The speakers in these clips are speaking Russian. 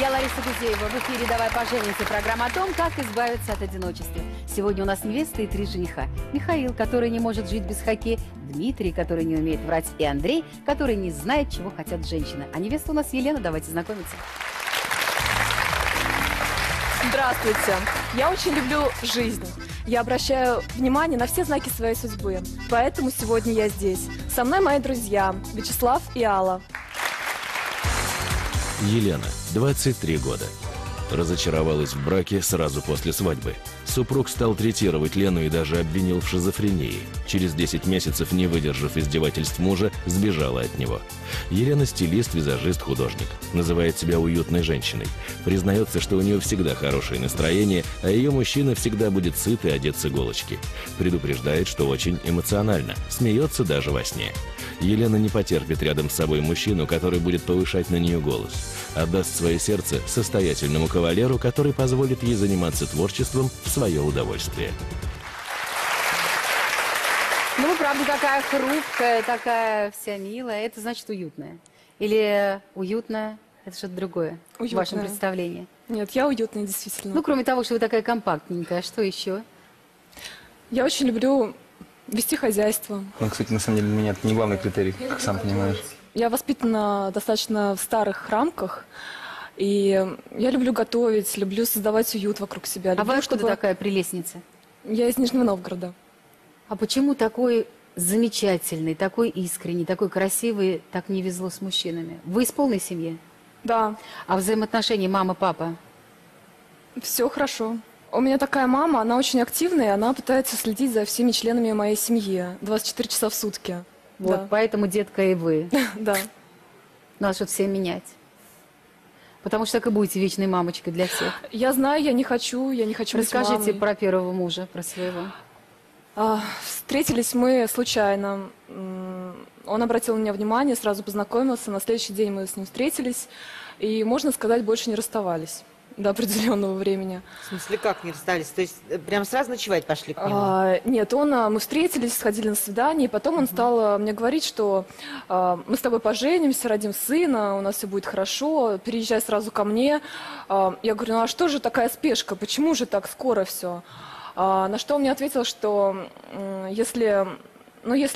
я Лариса Гузеева. В эфире «Давай поженимся» — программа о том, как избавиться от одиночества. Сегодня у нас невеста и три жениха. Михаил, который не может жить без хоккея, Дмитрий, который не умеет врать, и Андрей, который не знает, чего хотят женщины. А невеста у нас Елена, давайте знакомиться. Здравствуйте. Я очень люблю жизнь. Я обращаю внимание на все знаки своей судьбы. Поэтому сегодня я здесь. Со мной мои друзья Вячеслав и Алла. Елена, 23 года. Разочаровалась в браке сразу после свадьбы. Супруг стал третировать Лену и даже обвинил в шизофрении. Через 10 месяцев, не выдержав издевательств мужа, сбежала от него. Елена – стилист, визажист, художник. Называет себя уютной женщиной. Признается, что у нее всегда хорошее настроение, а ее мужчина всегда будет сыт и одет с иголочки. Предупреждает, что очень эмоционально. Смеется даже во сне. Елена не потерпит рядом с собой мужчину, который будет повышать на нее голос. Отдаст свое сердце состоятельному кавалеру, который позволит ей заниматься творчеством в свое удовольствие. Ну, правда, такая хрупкая, такая вся милая, это значит уютная. Или уютная, это что-то другое уютная в вашем представлении? Нет, я уютная, действительно. Ну, кроме того, что вы такая компактненькая, что еще? Я очень люблю вести хозяйство. Ну, кстати, на самом деле, для меня это не главный критерий, как сам понимаешь. Я воспитана достаточно в старых рамках. И я люблю готовить, люблю создавать уют вокруг себя. Люблю, а вы откуда такая прелестница? Я из Нижнего Новгорода. А почему такой замечательный, такой искренний, такой красивый так не везло с мужчинами? Вы из полной семьи? Да. А взаимоотношения мама-папа? Все хорошо. У меня такая мама, она очень активная, она пытается следить за всеми членами моей семьи 24 часа в сутки. Вот, да. Поэтому, детка, и вы. Да. Надо что-то все менять. Потому что так и будете вечной мамочкой для всех. Я знаю, я не хочу быть мамой. Расскажите про первого мужа, про своего. Встретились мы случайно. Он обратил на меня внимание, сразу познакомился. На следующий день мы с ним встретились. И, можно сказать, больше не расставались до определенного времени. В смысле, как не расстались? То есть прям сразу ночевать пошли к нему? Нет, мы встретились, сходили на свидание, и потом он стал мне говорить, что мы с тобой поженимся, родим сына, у нас все будет хорошо, переезжай сразу ко мне. Я говорю, ну а что же такая спешка, почему же так скоро все? На что он мне ответил, что если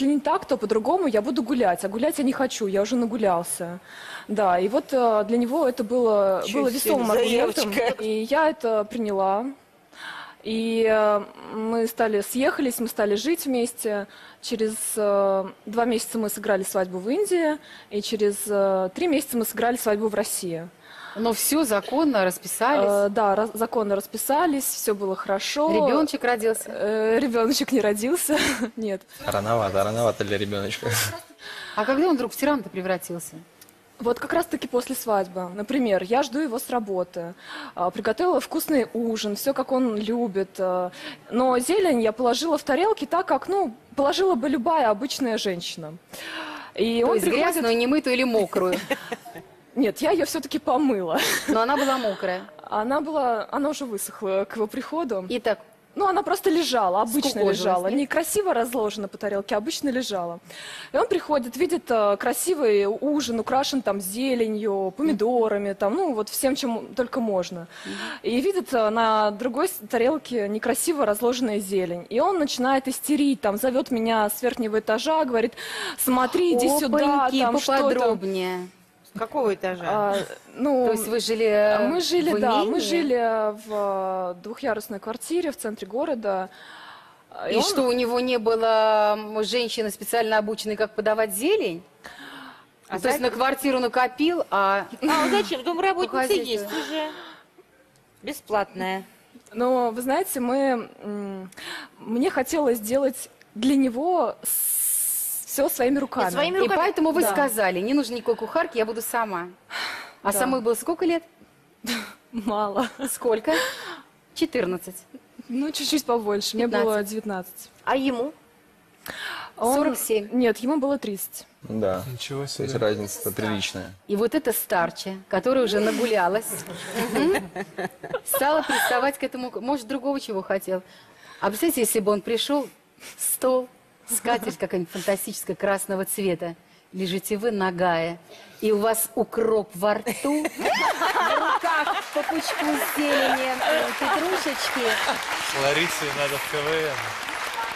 не так, то по-другому я буду гулять. А гулять я не хочу, я уже нагулялся. Да, и вот для него это было весомым аргументом. И я это приняла. И мы съехались, мы стали жить вместе. Через 2 месяца мы сыграли свадьбу в Индии, и через 3 месяца мы сыграли свадьбу в России. Но все законно расписались? Да, законно расписались, все было хорошо. Ребеночек родился? Ребеночек не родился, нет. Рановато для ребеночка. А когда он вдруг в тирана-то превратился? Вот как раз-таки после свадьбы. Например, я жду его с работы, приготовила вкусный ужин, все, как он любит. Но зелень я положила в тарелки так, как, положила бы любая обычная женщина. И он приходит... грязную, немытую или мокрую? Нет, я ее все-таки помыла. Но она была мокрая. Она уже высохла к его приходу. Итак. Она просто лежала, обычно лежала. Не красиво разложена по тарелке, обычно лежала. И он приходит, видит красивый ужин, украшен там зеленью, помидорами, там, вот всем, чем только можно. И видит на другой тарелке некрасиво разложенная зелень. И он начинает истерить, зовет меня с верхнего этажа, говорит, смотри, иди сюда, там что-то. Поподробнее. Какого этажа? То есть вы жили? Мы жили, мы жили в двухъярусной квартире в центре города. И что, у него не было женщины, специально обученной, как подавать зелень? То есть на квартиру накопил, зачем? Домработница есть уже. Бесплатная. Но вы знаете, мне хотелось сделать для него все своими руками. И поэтому вы сказали, не нужно никакой кухарки, я буду сама. А самой было сколько лет? Мало. Сколько? 14. Ну, чуть-чуть побольше. 15. Мне было 19. А ему? 47. Нет, ему было 30. Да. Ничего себе. То есть разница-то приличная. И вот это старче, которая уже нагулялась, стала приставать к этому. Может, другого чего хотел. А представляете, если бы он пришел, стол, скатерть какая-нибудь фантастическая красного цвета. лежите вы нагая, и у вас укроп во рту, в руках по пучку зелени, петрушечки. Ларисе надо в КВН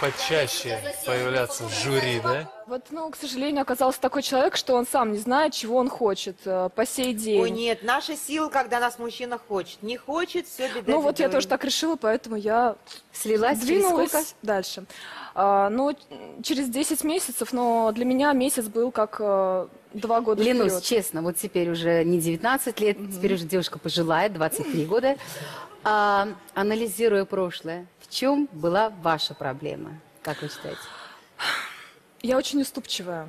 почаще появляться в жюри, да? Вот, ну, к сожалению, оказался такой человек, что он сам не знает, чего он хочет по сей день. Ой, нет, наша сила, когда нас мужчина хочет. Не хочет, все беда. Ну, вот я тоже так решила, поэтому я слилась, двинулась дальше. Ну, через 10 месяцев, но для меня месяц был как 2 года вперед. Ленусь, честно, вот теперь уже не 19 лет, теперь уже девушка пожилая, 23 года. Анализируя прошлое, в чем была ваша проблема, как вы считаете? Я очень уступчивая.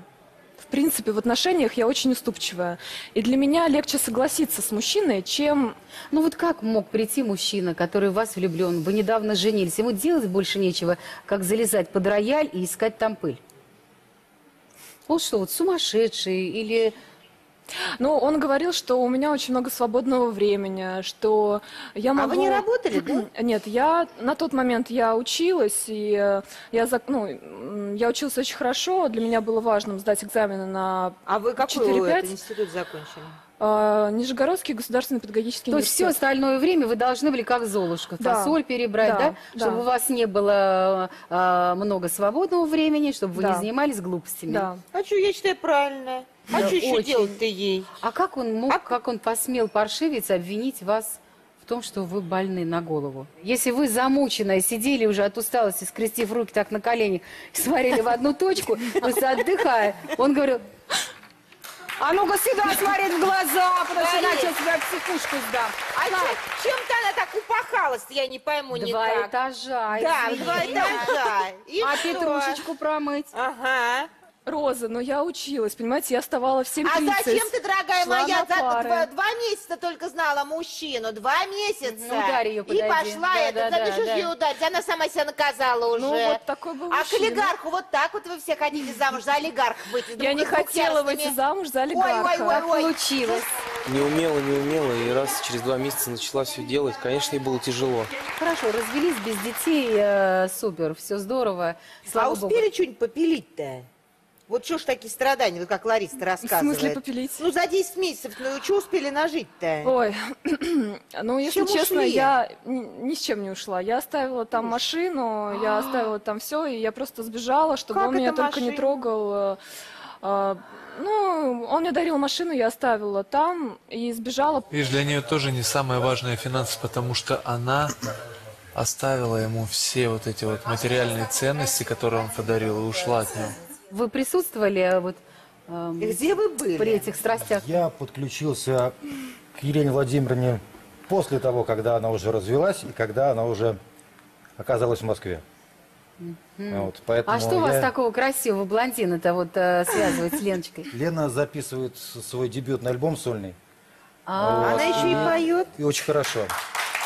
В принципе, в отношениях я очень уступчивая. И для меня легче согласиться с мужчиной, чем... Ну вот как мог прийти мужчина, который в вас влюблен, вы недавно женились, ему делать больше нечего, как залезать под рояль и искать там пыль? Он что, вот сумасшедший или... Ну, он говорил, что у меня очень много свободного времени, что я могу... А вы не работали, да? Нет, я на тот момент я училась, и я училась очень хорошо, для меня было важным сдать экзамены на 4-5. А вы какой институт закончили? Нижегородский государственный педагогический институт. То есть все остальное время вы должны были как Золушка, фасоль перебрать, да? Чтобы у вас не было много свободного времени, чтобы вы не занимались глупостями. Да. А что, я считаю, правильно. А что еще делать-то ей? А как он мог, как он посмел, паршивец, обвинить вас в том, что вы больны на голову? Если вы замученная сидели уже от усталости, скрестив руки так на коленях, смотрели в одну точку, просто отдыхая, он говорил: а ну-ка сюда смотреть в глаза, потому что иначе я тебя психушку сдам. А чем-то она так упахалась-то, я не пойму, не так. 2 этажа. Да, 2 этажа. А петрушечку промыть. Ага. Роза, но я училась, понимаете, я вставала в 7:30. А зачем ты, дорогая моя, за 2 месяца только знала мужчину, 2 месяца. Ну, ударь ее, подойди. И пошла, ты ее ударить, она сама себя наказала уже. Ну, вот такой был мужчина. А к олигарху вот так вот вы все хотите замуж за олигарха выйти? Я не хотела выйти замуж за олигарха. Ой-ой-ой, получилось. Не умела, и раз через 2 месяца начала все делать, конечно, ей было тяжело. Хорошо, развелись без детей, супер, все здорово. А успели что-нибудь попилить-то? Вот что ж такие страдания, вот как Лариса рассказывает. В смысле попилить? Ну, за 10 месяцев, ну, что успели нажить-то? Ой, ну, если честно, я ни с чем не ушла. Я оставила там машину, я оставила там все, и я просто сбежала, чтобы он меня только не трогал. Ну, он мне дарил машину, я оставила там и сбежала. Видишь, для нее тоже не самое важное финансы, потому что она... оставила ему все вот эти вот материальные ценности, которые он подарил, и ушла от него. Вы присутствовали вот, где вы были при этих страстях? Я подключился к Елене Владимировне после того, когда она уже развелась и когда она уже оказалась в Москве. Вот, поэтому что у вас такого красивого блондина-то вот, связывает с Леночкой? Лена записывает свой дебютный альбом сольный. Она еще и поет. И очень хорошо.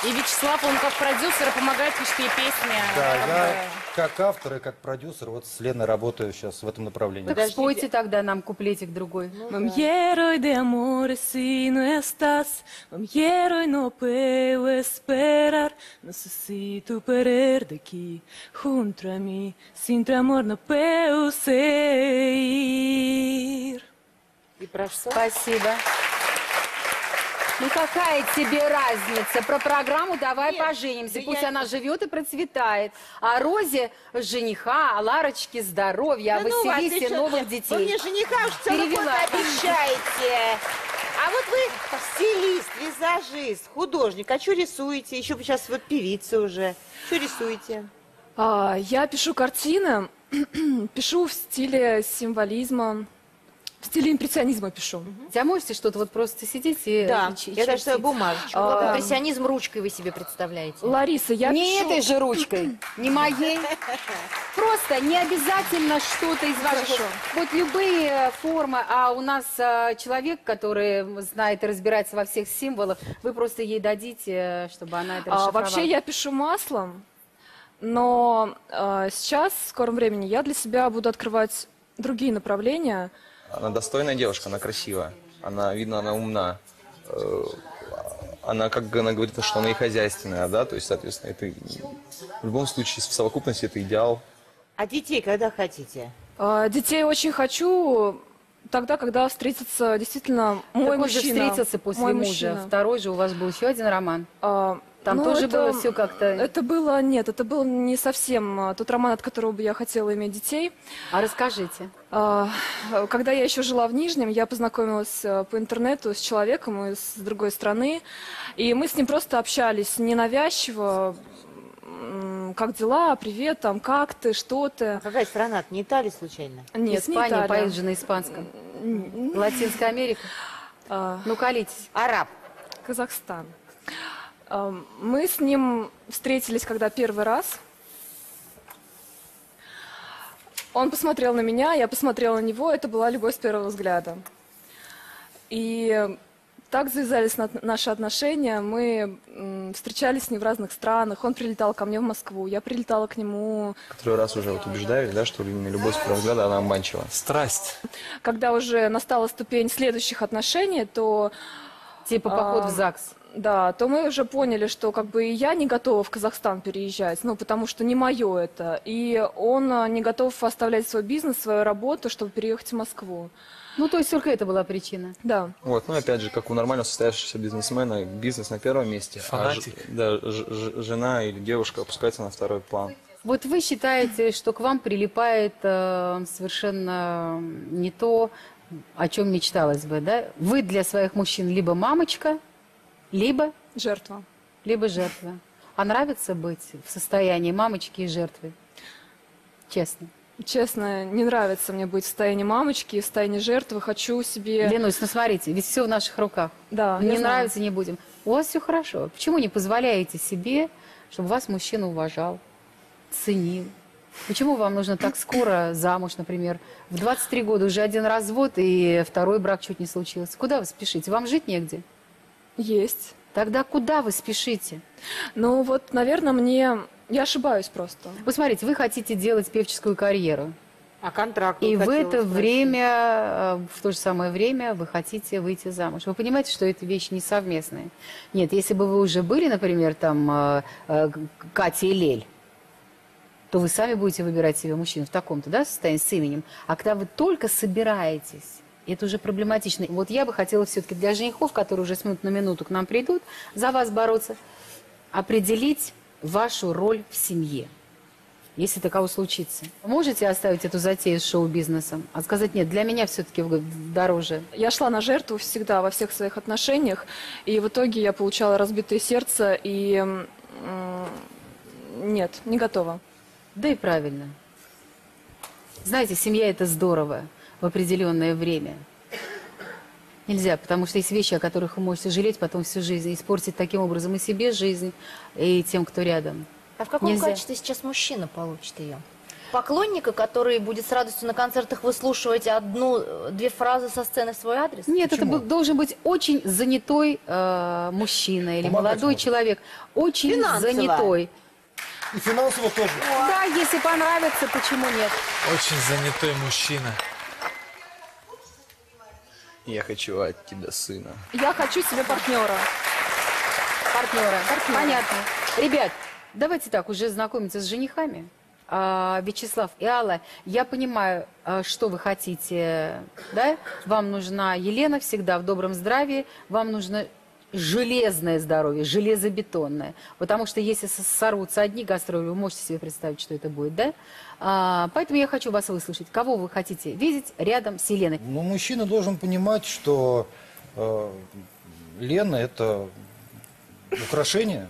И Вячеслав, он как продюсер, помогает пишет ей песни. Да, я как автор и как продюсер вот с Леной работаю сейчас в этом направлении. Так спойте тогда нам куплетик другой. Мамьерой де аморе сину эстас, мамьерой но пеу эсперар, но суситу перердаки, хунтрами, синтрамор но пеу сейр. Спасибо. Ну какая тебе разница? Про программу «Давай поженимся». Пусть она живет и процветает. А Розе жениха, а Ларочке здоровья, а Василисе новых детей. Вы мне жениха уж целый год обещаете. А вот вы стилист, визажист, художник. А что рисуете? Еще сейчас вот певица уже. Что рисуете? Я пишу картины, пишу в стиле символизма. В стиле импрессионизма пишу. А можете что-то вот просто сидеть и... Да, я даже свою бумажечку. Импрессионизм ручкой вы себе представляете. Лариса, я пишу... Не этой же ручкой, не моей. Просто не обязательно что-то из ваших... Вот любые формы, а у нас человек, который знает и разбирается во всех символах, вы просто ей дадите, чтобы она это расшифровала. Вообще я пишу маслом, но сейчас, в скором времени, я для себя буду открывать другие направления. Она достойная девушка, она красивая, она, видно, она умна. Она, как она говорит, что она и хозяйственная, да, то есть, соответственно, это в любом случае, в совокупности это идеал. А детей когда хотите? Детей очень хочу, тогда, когда встретится действительно мой мужчина. Вы встретился после мужа. Второй же у вас был еще один роман. Там тоже было все как-то... Это было, нет, это был не совсем тот роман, от которого бы я хотела иметь детей. А расскажите. Когда я еще жила в Нижнем, я познакомилась по интернету с человеком из другой страны. И мы с ним просто общались ненавязчиво. Как дела, привет, там, как ты, что ты? А какая страна? Не Италия, случайно? Нет, Испания, не Италия. Поют же на испанском. Латинская Америка? Ну, колитесь. Араб. Казахстан. Мы с ним встретились, когда первый раз. Он посмотрел на меня, я посмотрела на него. Это была любовь с первого взгляда. И так завязались наши отношения. Мы встречались с ним в разных странах. Он прилетал ко мне в Москву, я прилетала к нему. Который раз уже вот убеждаюсь, да, что именно любовь с первого взгляда, она обманчива. Страсть. Когда уже настала ступень следующих отношений, то... Типа поход в ЗАГС. Да, то мы уже поняли, что как бы и я не готова в Казахстан переезжать, ну, потому что не мое это. И он не готов оставлять свой бизнес, свою работу, чтобы переехать в Москву. Ну, то есть только это была причина. Да. Вот, ну, опять же, как у нормального состоявшегося бизнесмена, бизнес на первом месте, фанатик. А жена или девушка опускается на второй план. Вот вы считаете, что к вам прилипает совершенно не то, о чем мечталось бы, да? Вы для своих мужчин либо мамочка, либо жертва. Либо жертва. А нравится быть в состоянии мамочки и жертвы? Честно. Честно, не нравится мне быть в состоянии мамочки, в состоянии жертвы. Хочу себе... Ленусь, ну смотрите, ведь все в наших руках. Да, не нравится, не будем. У вас все хорошо. Почему не позволяете себе, чтобы вас мужчина уважал, ценил? Почему вам нужно так скоро замуж, например? В 23 года уже один развод и второй брак чуть не случился. Куда вы спешите? Вам жить негде? Есть. Тогда куда вы спешите? Ну вот, наверное, мне... Я ошибаюсь просто. Посмотрите, вы хотите делать певческую карьеру. А контракт? И в это время, в то же самое время, вы хотите выйти замуж. Вы понимаете, что это вещи несовместные? Нет, если бы вы уже были, например, там, Катя Лель, то вы сами будете выбирать себе мужчину в таком-то, да, состоянии, с именем. А когда вы только собираетесь... Это уже проблематично. Вот я бы хотела все-таки для женихов, которые уже с минут на минуту к нам придут, за вас бороться, определить вашу роль в семье, если таково случится. Можете оставить эту затею с шоу-бизнесом, а сказать, нет, для меня все-таки дороже? Я шла на жертву всегда во всех своих отношениях, и в итоге я получала разбитое сердце, и нет, не готова. Да и правильно. Знаете, семья – это здорово. В определенное время. Нельзя, потому что есть вещи, о которых вы можете жалеть потом всю жизнь, испортить таким образом и себе жизнь, и тем, кто рядом. А в каком качестве сейчас мужчина получит ее? Поклонника, который будет с радостью на концертах выслушивать одну-две фразы со сцены в свой адрес? Нет, Почему? Это должен быть очень занятой мужчина или молодой человек. Очень занятой. И финансово тоже. Да, если понравится, почему нет? Очень занятой мужчина. Я хочу от тебя сына. Я хочу себе партнера. Партнера. Понятно. Ребят, давайте так, уже знакомиться с женихами. Вячеслав и Алла, я понимаю, что вы хотите, да? Вам нужна Елена всегда в добром здравии, вам нужно железное здоровье, железобетонное. Потому что если сорвутся одни гастроли, вы можете себе представить, что это будет, да? Поэтому я хочу вас выслушать. Кого вы хотите видеть рядом с Еленой? Ну, мужчина должен понимать, что Лена – это украшение.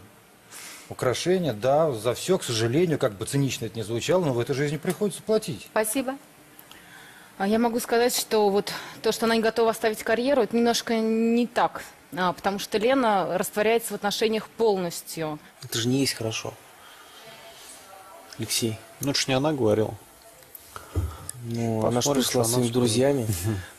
Украшение, да, за все, к сожалению, как бы цинично это ни звучало, но в этой жизни приходится платить. Спасибо. Я могу сказать, что вот то, что она не готова оставить карьеру, это немножко не так. Потому что Лена растворяется в отношениях полностью. Это же не есть хорошо. Алексей. Ну, это ж не она говорила. Ну, она же пришла с своими друзьями.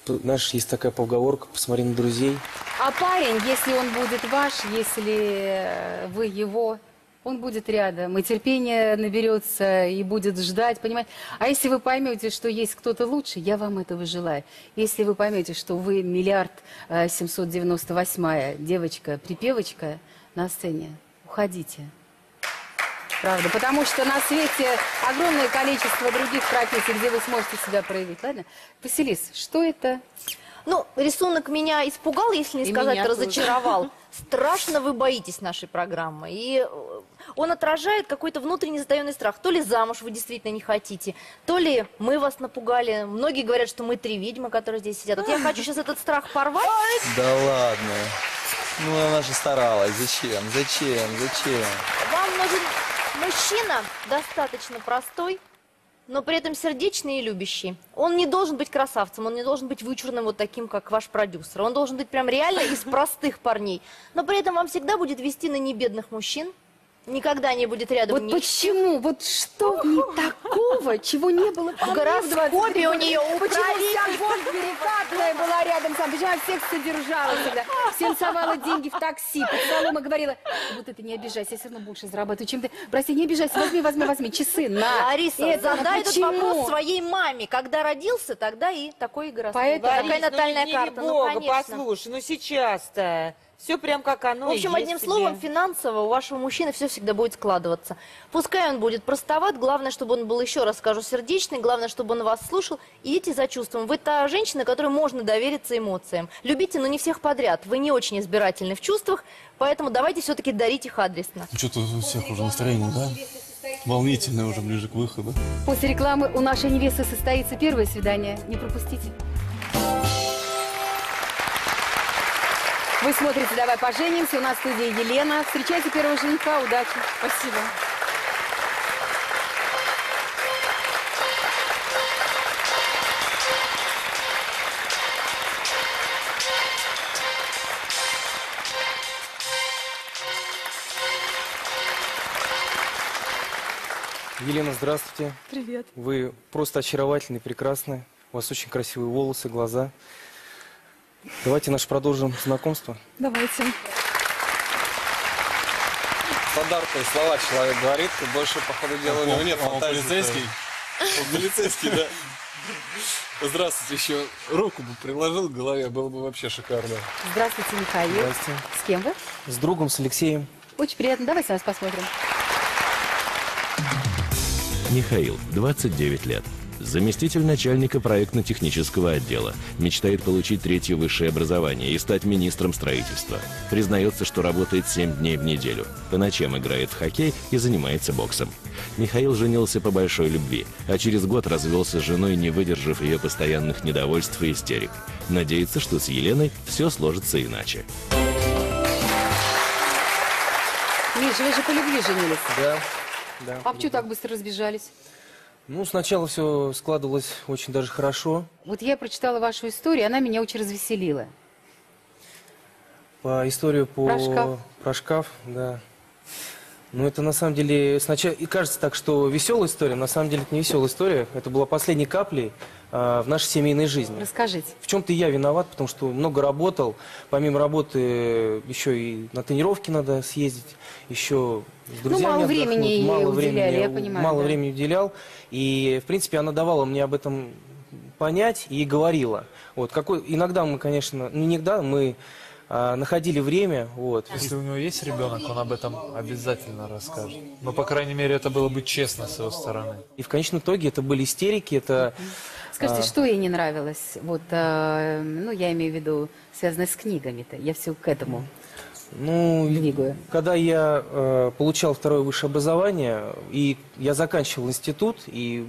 Знаешь, есть такая поговорка, посмотри на друзей. А парень, если он будет ваш, если вы его, он будет рядом. И терпение наберется, и будет ждать, понимаете? А если вы поймете, что есть кто-то лучше, я вам этого желаю. Если вы поймете, что вы 1 798 000 000 девочка-припевочка на сцене, уходите. Правда, потому что на свете огромное количество других профессий, где вы сможете себя проявить, ладно? Василис, что это? Ну, рисунок меня испугал, если не сказать разочаровал. Страшно вы боитесь нашей программы. И он отражает какой-то внутренний затаенный страх. То ли замуж вы действительно не хотите, то ли мы вас напугали. Многие говорят, что мы три ведьмы, которые здесь сидят. Вот я хочу сейчас этот страх порвать. Да ладно. Ну, она же старалась. Зачем? Зачем? Зачем? Вам нужен мужчина достаточно простой, но при этом сердечный и любящий. Он не должен быть красавцем, он не должен быть вычурным вот таким, как ваш продюсер. Он должен быть прям реально из простых парней. Но при этом вам всегда будет вести на небедных мужчин. Никогда не будет рядом. Вот почему? Вот что не такого, чего не было? В гороскопе у нее управитель. Почему вся перекатная была рядом с вами? Почему она всех содержала всегда? Всем совала деньги в такси. Солома говорила, вот это не обижайся, я все равно больше зарабатываю, чем ты. Прости, не обижайся, возьми. Часы на. Лариса, задай этот вопрос своей маме. Когда родился, тогда и такой гороскоп. Такая натальная карта. Ну, послушай, ну сейчас-то... Все прям как оно. В общем, одним словом, финансово у вашего мужчины все всегда будет складываться. Пускай он будет простоват, главное, чтобы он был, еще раз скажу, сердечный, главное, чтобы он вас слушал. Идите за чувством. Вы та женщина, которой можно довериться эмоциям. Любите, но не всех подряд. Вы не очень избирательны в чувствах, поэтому давайте все-таки дарить их адресно. Ну, что-то у всех уже настроение, да? Волнительное уже ближе к выходу. После рекламы у нашей невесты состоится первое свидание. Не пропустите. Вы смотрите «Давай поженимся». У нас в студии Елена. Встречайте первого жениха. Удачи. Спасибо. Елена, здравствуйте. Привет. Вы просто очаровательны, прекрасны. У вас очень красивые волосы, глаза. Давайте продолжим знакомство. Давайте. Стандартные слова человек говорит, и больше, по ходу дела, у него нет фантазии. Он полицейский? Он полицейский, да. Здравствуйте, еще руку бы приложил к голове, было бы вообще шикарно. Здравствуйте, Михаил. Здравствуйте. С кем вы? С другом, с Алексеем. Очень приятно, давайте нас посмотрим. Михаил, 29 лет. Заместитель начальника проектно-технического отдела. Мечтает получить третье высшее образование и стать министром строительства. Признается, что работает 7 дней в неделю. По ночам играет в хоккей и занимается боксом. Михаил женился по большой любви, а через год развелся с женой, не выдержав ее постоянных недовольств и истерик. Надеется, что с Еленой все сложится иначе. Миша, вы же по любви женились. Да. Да. А почему так быстро разбежались? Ну, сначала все складывалось очень даже хорошо. Вот я прочитала вашу историю, она меня очень развеселила. Про шкаф, да. Ну, это на самом деле, сначала и кажется так, что веселая история, на самом деле это не веселая история. Это была последней каплей в нашей семейной жизни. Расскажите. В чем-то я виноват, потому что много работал. Помимо работы еще и на тренировки надо съездить, еще с друзьями мало времени уделял. И, в принципе, она давала мне об этом понять и говорила. Вот, иногда мы, конечно, не иногда, мы... находили время, вот. Если у него есть ребенок, он об этом обязательно расскажет. Но, по крайней мере, это было бы честно с его стороны. И в конечном итоге это были истерики, это... Скажите, что ей не нравилось? Вот, ну, я имею в виду, связанное с книгами-то. Я все к этому двигаю. Когда я получал второе высшее образование, и я заканчивал институт, и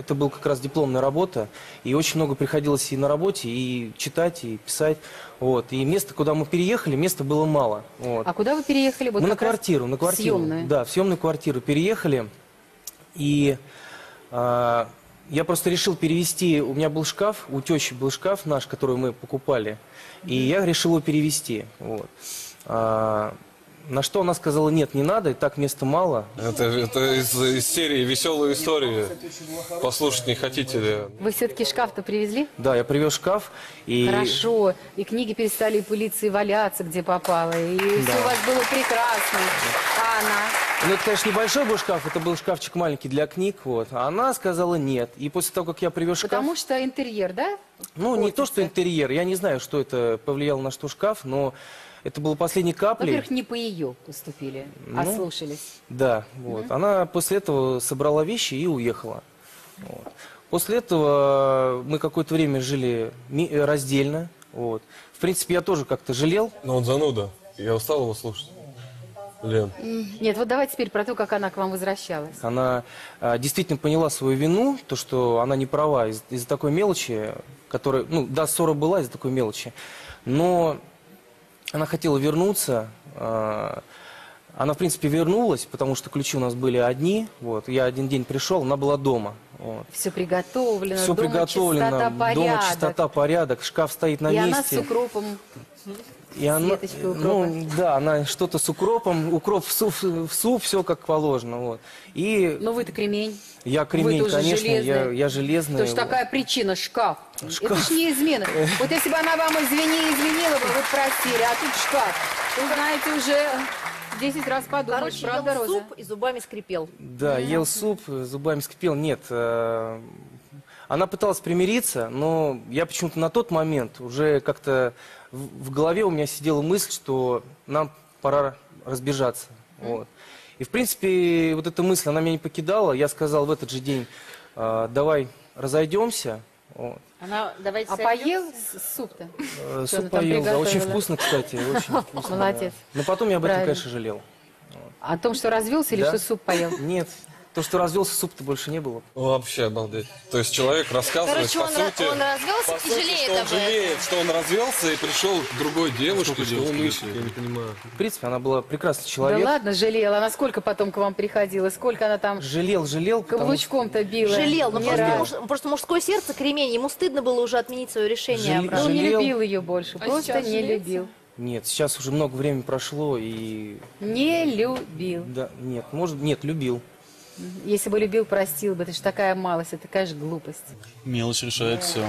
это была как раз дипломная работа, и очень много приходилось и на работе, и читать, и писать. Вот. И место, куда мы переехали, места было мало. Вот. А куда вы переехали? Вот мы на квартиру. Съемную. Да, в съемную квартиру переехали. И я просто решил перевести. У меня был шкаф, у тещи был шкаф наш, который мы покупали. И я решил его перевести. Вот. На что она сказала, нет, не надо, и так места мало. Это из серии «Веселые истории». Послушать не хотите ли? Вы все-таки шкаф-то привезли? Да, я привез шкаф. И... Хорошо. И книги перестали пылиться и валяться, где попало. И все у вас было прекрасно. А она? Ну, это, конечно, небольшой был шкаф. Это был шкафчик маленький для книг. Вот. А она сказала нет. И после того, как я привез шкаф... Потому что интерьер, да? Ну, не то, что интерьер. Я не знаю, что это повлияло на что шкаф, но... это было последней каплей. Во-первых, не по ее поступили, а слушались. Да, вот. Она после этого собрала вещи и уехала. Вот. После этого мы какое-то время жили раздельно. Вот. В принципе, я тоже как-то жалел. Но он зануда. Я устал его слушать. Лен. Нет, вот давай теперь про то, как она к вам возвращалась. Она действительно поняла свою вину, то, что она не права из-за такой мелочи, которая, ну, да, ссора была из-за такой мелочи, но она хотела вернуться, она, в принципе, вернулась, потому что ключи у нас были одни, вот, я один день пришел, она была дома. Вот. Все приготовлено, все дома приготовлено, дома чистота, порядок, шкаф стоит на месте. И она с укропом... И она, ну, да, она что-то с укропом, укроп в суп, все как положено. Вот. И но вы-то кремень. Я кремень, вы конечно, я железный. То есть такая причина, шкаф. Шкаф. Это ж не измена. Вот если бы она вам извинила бы, вы просили, а тут шкаф. Вы знаете, уже 10 раз подумать. Короче, правда, ел суп и зубами скрипел. Да, ел суп, зубами скрипел. Нет, она пыталась примириться, но я почему-то на тот момент уже как-то... В голове у меня сидела мысль, что нам пора разбежаться. Вот. И, в принципе, вот эта мысль, она меня не покидала. Я сказал в этот же день, давай разойдемся. Вот. Она, давайте поел суп-то? Суп поел, да, очень вкусно, кстати. Очень вкусно. Молодец. Да. Но потом я об этом, конечно, жалел. Вот. О том, что развелся, да? Или что суп поел? Нет. То, что развелся, суп-то больше не было. Вообще обалдеть. То есть человек рассказывает, короче, он развелся и жалеет об этом. Жалеет, что он развелся и пришел к другой девушке, что он ищет, я не понимаю. В принципе, она была прекрасный человек. Да ладно, жалела. Она сколько потом к вам приходила? Сколько она там... Жалел. Каблучком-то била. Жалел, но просто мужское сердце, кремень, ему стыдно было уже отменить свое решение. Он не любил ее больше, просто не любил. Нет, сейчас уже много времени прошло и... Не любил. Да, нет, может, нет, любил. Если бы любил, простил бы. Это же такая малость, это такая же глупость. Мелочь решает все.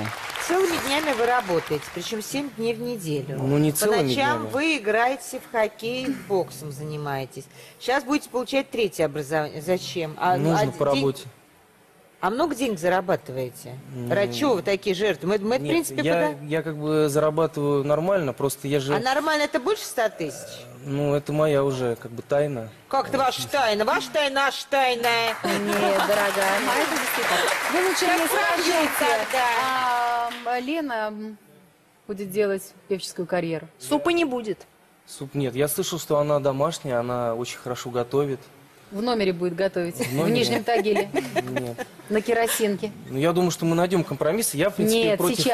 Целыми днями вы работаете, причем 7 дней в неделю. Ну, не целыми. По ночам вы играете в хоккей, боксом занимаетесь. Сейчас будете получать третье образование. Зачем? Нужно по работе. А много денег зарабатываете? Ради чего вы такие жертвы? Мы нет, в принципе, я как бы зарабатываю нормально, просто я же... А нормально это больше 100 тысяч? Ну, это моя уже как бы тайна. Как это ваша тайна? Ваша тайна, наша тайна. Нет, дорогая. Вы лучше не сражайтесь. Лена будет делать певческую карьеру. Супа не будет. Суп нет. Я слышал, что она домашняя, она очень хорошо готовит. В номере будет готовить, в Нижнем Тагиле, на керосинке. Ну, я думаю, что мы найдем компромисс. Я, в принципе, против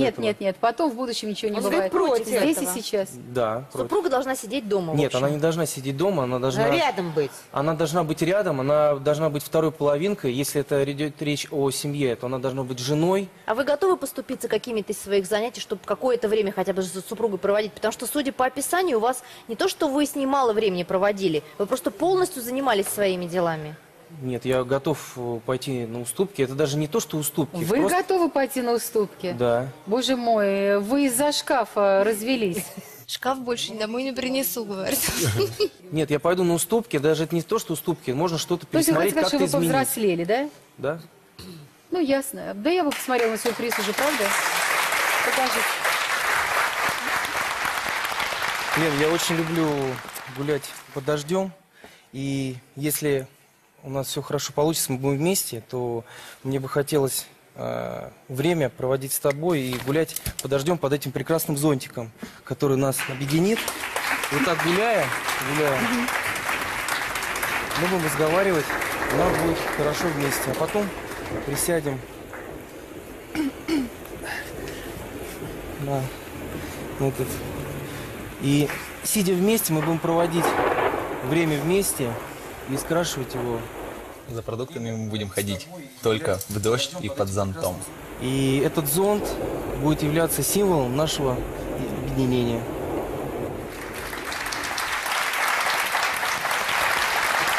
этого. Нет. Потом, в будущем ничего не бывает. Здесь и сейчас. Да. Супруга должна сидеть дома. Нет, она не должна сидеть дома, она должна... Рядом быть. Она должна быть рядом, она должна быть второй половинкой. Если это идет речь о семье, то она должна быть женой. А вы готовы поступиться какими-то из своих занятий, чтобы какое-то время хотя бы с супругой проводить? Потому что, судя по описанию, у вас не то, что вы с ней мало времени проводили, вы просто полностью занимались своими делами. Нет, я готов пойти на уступки. Это даже не то, что уступки. Вы просто... готовы пойти на уступки? Да. Боже мой, вы из-за шкафа развелись. Шкаф больше домой не принесу, говорит. Нет, я пойду на уступки. Даже это не то, что уступки. Можно что-то пересмотреть, как-то изменить. Вы повзрослели, да? Да. Ну, ясно. Да я бы посмотрела на сюрприз уже, правда? Покажите. Лен, я очень люблю гулять под дождем. И если у нас все хорошо получится, мы будем вместе, то мне бы хотелось время проводить с тобой и гулять под дождем под этим прекрасным зонтиком, который нас объединит. Вот так гуляя, мы будем разговаривать, у нас будет хорошо вместе. А потом присядем на этот. И сидя вместе, мы будем проводить... время вместе и скрашивать его. За продуктами мы будем ходить только в дождь и под зонтом. И этот зонт будет являться символом нашего объединения.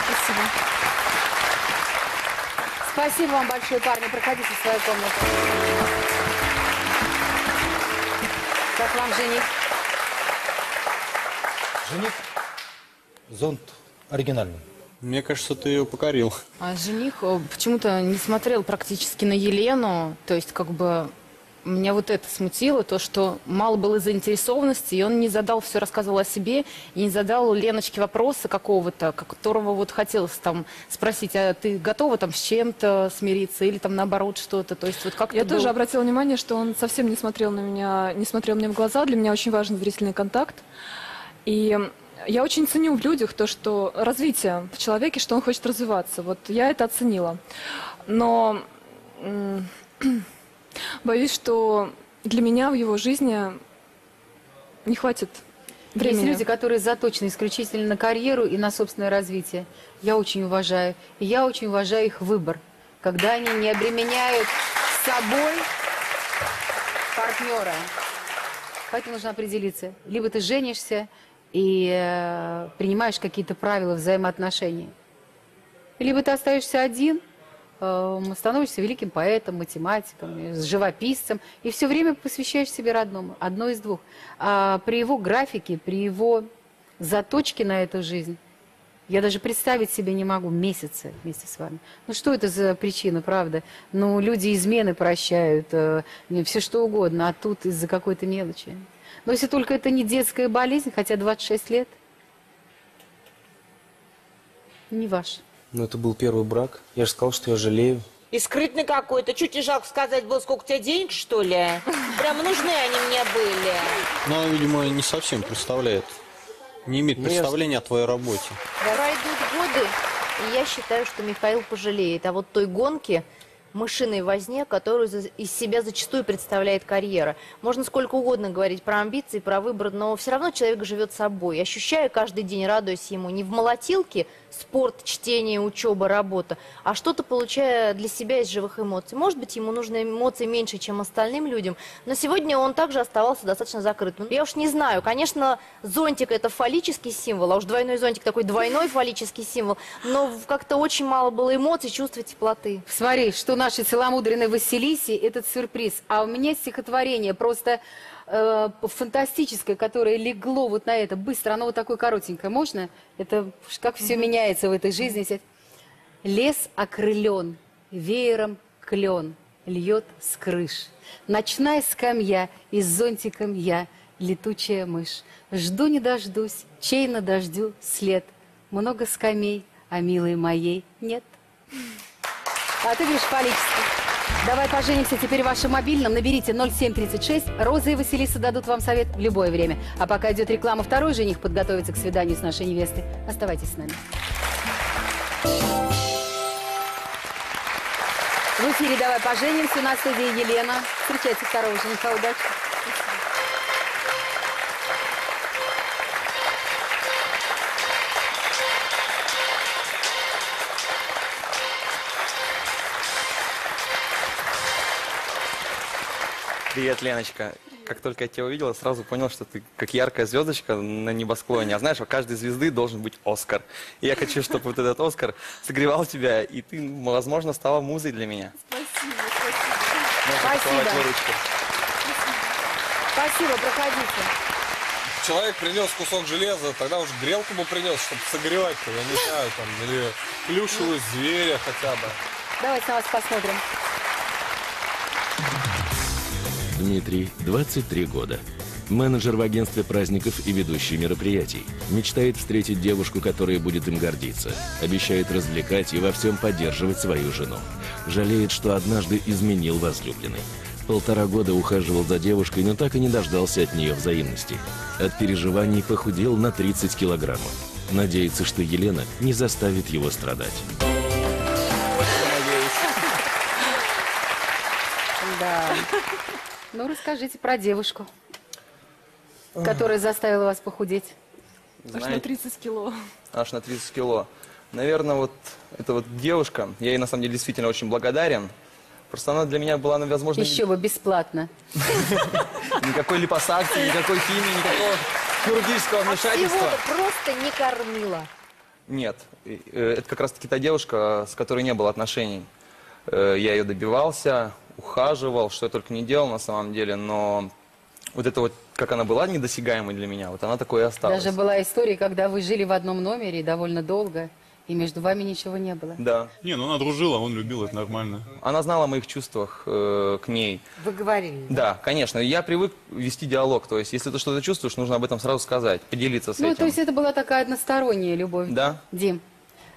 Спасибо. Спасибо вам большое, парни. Проходите в свою комнату. Как вам жених? Жених? Зонт оригинальный. Мне кажется, ты ее покорил. А жених почему-то не смотрел практически на Елену, то есть как бы меня вот это смутило, то, что мало было заинтересованности, и он не задал, все рассказывал о себе, и не задал Леночке вопроса какого-то, которого вот хотелось там спросить, а ты готова там с чем-то смириться, или там наоборот что-то, то есть вот как-то Я тоже обратила внимание, что он совсем не смотрел на меня, не смотрел мне в глаза, для меня очень важен зрительный контакт, и... Я очень ценю в людях то, что развитие в человеке, что он хочет развиваться. Вот я это оценила. Но боюсь, что для меня в его жизни не хватит времени. Есть люди, которые заточены исключительно на карьеру и на собственное развитие. Я очень уважаю. И я очень уважаю их выбор, когда они не обременяют собой партнера. Поэтому нужно определиться. Либо ты женишься, и принимаешь какие-то правила взаимоотношений. Либо ты остаешься один, становишься великим поэтом, математиком, живописцем, и все время посвящаешь себе родному, одно из двух. А при его графике, при его заточке на эту жизнь, я даже представить себе не могу месяцы вместе с вами. Ну что это за причина, правда? Ну люди измены прощают, все что угодно, а тут из-за какой-то мелочи. Но если только это не детская болезнь, хотя 26 лет, не ваш. Ну, это был первый брак. Я же сказал, что я жалею. И скрытный какой-то. Чуть не жалко сказать было, сколько у тебя денег, что ли? Прям нужны они мне были. Ну, она, видимо, не совсем представляет. Не имеет представления о твоей работе. Пройдут годы, и я считаю, что Михаил пожалеет. А вот той гонки... мышиной возне, которую из себя зачастую представляет карьера. Можно сколько угодно говорить про амбиции, про выбор, но все равно человек живет собой. Ощущаю каждый день, радуясь ему, не в молотилке, спорт, чтение, учеба, работа, а что-то получая для себя из живых эмоций. Может быть, ему нужны эмоции меньше, чем остальным людям, но сегодня он также оставался достаточно закрытым. Я уж не знаю, конечно, зонтик — это фаллический символ, а уж двойной зонтик — такой двойной фаллический символ, но как-то очень мало было эмоций, чувства, теплоты. Смотри, что нашей целомудренной Василисе этот сюрприз. А у меня стихотворение просто фантастическое, которое легло вот на это. Быстро, оно вот такое коротенькое. Можно? Это как все меняется в этой жизни. Лес окрылен, веером клен, льет с крыш. Ночная скамья, и с зонтиком я, летучая мышь. Жду не дождусь, чей надождю след. Много скамей, а милой моей нет. А ты видишь количество. Давай поженимся теперь в вашем мобильном. Наберите 0736. Роза и Василиса дадут вам совет в любое время. А пока идет реклама, второй жених подготовится к свиданию с нашей невестой. Оставайтесь с нами. В эфире «Давай поженимся». У нас в студии Елена. Встречайте второго жениха. Удачи. Привет, Леночка. Привет. Как только я тебя увидела, сразу понял, что ты как яркая звездочка на небосклоне. А знаешь, у каждой звезды должен быть Оскар. И я хочу, чтобы вот этот Оскар согревал тебя, и ты, возможно, стала музой для меня. Спасибо, спасибо. Можно спасибо. Спасибо, проходите. Человек принес кусок железа, тогда уж грелку бы принес, чтобы согревать его, я не знаю, там, или плюшевого зверя хотя бы. Давайте на вас посмотрим. Дмитрий, 23 года. Менеджер в агентстве праздников и ведущий мероприятий. Мечтает встретить девушку, которая будет им гордиться. Обещает развлекать и во всем поддерживать свою жену. Жалеет, что однажды изменил возлюбленный. Полтора года ухаживал за девушкой, но так и не дождался от нее взаимности. От переживаний похудел на 30 килограммов. Надеется, что Елена не заставит его страдать. Да. Ну, расскажите про девушку, которая заставила вас похудеть. Знаете, аж на 30 кило. Аж на 30 кило. Наверное, вот эта вот девушка, я ей на самом деле действительно очень благодарен. Просто она для меня была, возможно... Еще бы, бесплатно. Никакой липосакции, никакой химии, никакого хирургического вмешательства. Всего-то просто не кормила. Нет, это как раз-таки та девушка, с которой не было отношений. Я ее добивался... ухаживал, что я только не делал на самом деле, но вот это вот, как она была недосягаемой для меня, вот она такой и осталась. Даже была история, когда вы жили в одном номере довольно долго, И между вами ничего не было? Да. Не, ну она дружила, он любил, это нормально. Она знала о моих чувствах к ней. Вы говорили? Да, конечно. Я привык вести диалог. То есть, если ты что-то чувствуешь, нужно об этом сразу сказать, поделиться с этим. Ну, то есть, это была такая односторонняя любовь. Да. Дим,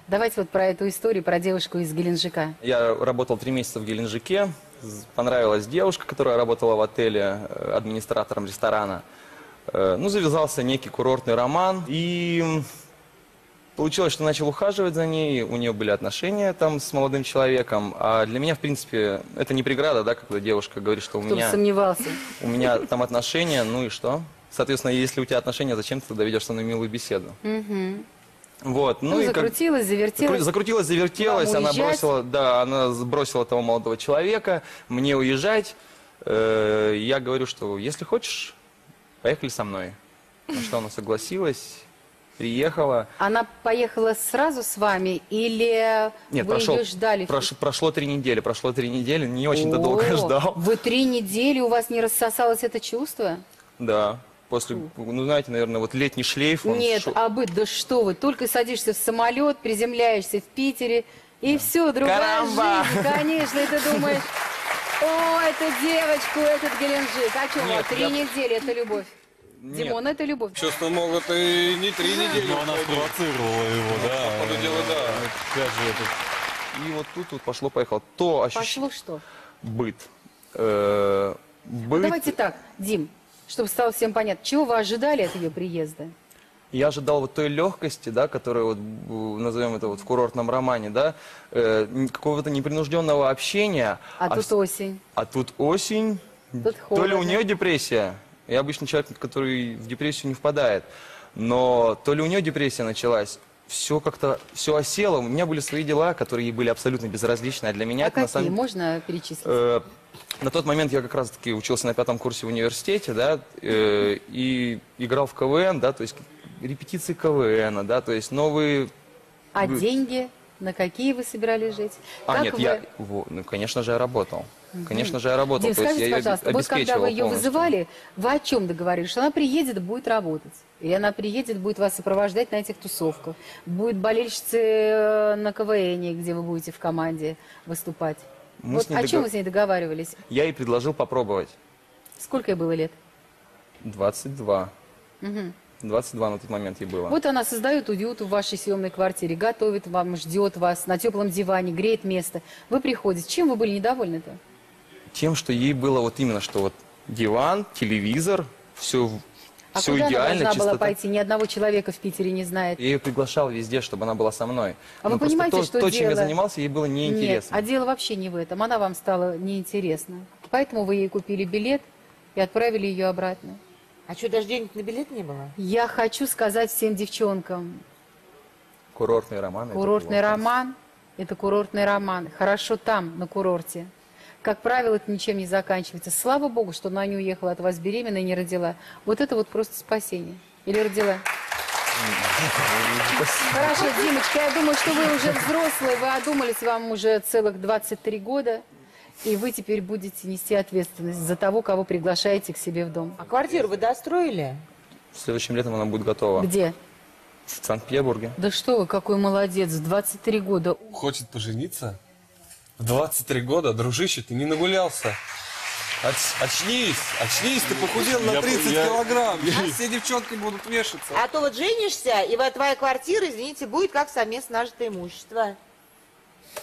давайте вот про эту историю, про девушку из Геленджика. Я работал 3 месяца в Геленджике. Понравилась девушка, которая работала в отеле администратором ресторана. Ну, завязался некий курортный роман. И... получилось, что начал ухаживать за ней, у нее были отношения там с молодым человеком, а для меня, в принципе, это не преграда, да, когда девушка говорит, что у меня там отношения, ну и что? Соответственно, если у тебя отношения, зачем ты тогда ведешь со мной милую беседу? Угу. Вот, ну и закрутилась, завертелась. Закрутилась, завертелась, она бросила, да, она бросила того молодого человека, мне уезжать. Я говорю, что если хочешь, поехали со мной. На что она согласилась. Приехала. Она поехала сразу с вами или нет, вы ее ждали? Прошло 3 недели, не очень-то долго ждал. Вы 3 недели, у вас не рассосалось это чувство? Да. После, ну, знаете, наверное, вот летний шлейф. Нет, да что вы, только садишься в самолет, приземляешься в Питере, и да. Все, другая жизнь, конечно, и ты думаешь, о, эту девочку, этот Геленджик, а что, нет, 3 недели, это любовь. Димон, это любовь. Честно, мол, это и не 3 недели. Но она спровоцировала его, да. Походу дела, да. И вот тут пошло-поехало. То ощущение... Пошло что? Быт. Давайте так, Дим, чтобы стало всем понятно. Чего вы ожидали от ее приезда? Я ожидал вот той легкости, да, которая, вот, назовем это, вот в курортном романе, да, какого-то непринужденного общения. А тут осень. А тут осень. Тут холодно. То ли у нее депрессия. Я обычный человек, который в депрессию не впадает. Но то ли у нее депрессия началась, все как-то, все осело. У меня были свои дела, которые ей были абсолютно безразличны. А для меня это на самом деле... Можно перечислить? На тот момент я как раз-таки учился на 5-м курсе в университете, да, и играл в КВН, да, то есть репетиции КВН, да, то есть новые... А деньги на какие вы собирались жить? А, как нет, я... Ну, конечно же, я работал. Конечно же, я работал. Дим, скажите, пожалуйста, вот когда вы ее вызывали, вы о чем договорились? Что она приедет и будет работать. И она приедет, будет вас сопровождать на этих тусовках. Будут болельщицы на КВН, где вы будете в команде выступать. Вот о чем вы с ней договаривались? Я ей предложил попробовать. Сколько ей было лет? 22. 22 на тот момент ей было. Вот она создает уюту в вашей съемной квартире, готовит вам, ждет вас на теплом диване, греет место. Вы приходите. Чем вы были недовольны-то? Тем, что ей было вот именно, что вот диван, телевизор, все, все идеально. Она должна чистота. Была пойти, ни одного человека в Питере не знает. Я ее приглашал везде, чтобы она была со мной. А вы понимаете, что то, чем я занимался, ей было неинтересно. Нет, а дело вообще не в этом, она вам стала неинтересна. Поэтому вы ей купили билет и отправили ее обратно. А что, даже денег на билет не было? Я хочу сказать всем девчонкам. Курортный роман. Курортный роман, это курортный роман. Хорошо там, на курорте. Как правило, это ничем не заканчивается. Слава Богу, что она не уехала от вас беременной и не родила. Вот это вот просто спасение. Или родила? Хорошо, Димочка, я думаю, что вы уже взрослые, вы одумались, вам уже целых 23 года. И вы теперь будете нести ответственность за того, кого приглашаете к себе в дом. А квартиру вы достроили? Следующим летом она будет готова. Где? В Санкт-Петербурге. Да что вы, какой молодец, 23 года. Хочет пожениться? В 23 года, дружище, ты не нагулялся. Очнись, очнись, ты похудел на 30 килограмм. Сейчас все девчонки будут вешаться. А то вот женишься, и твоя квартира, извините, будет как совместно нажитое имущество.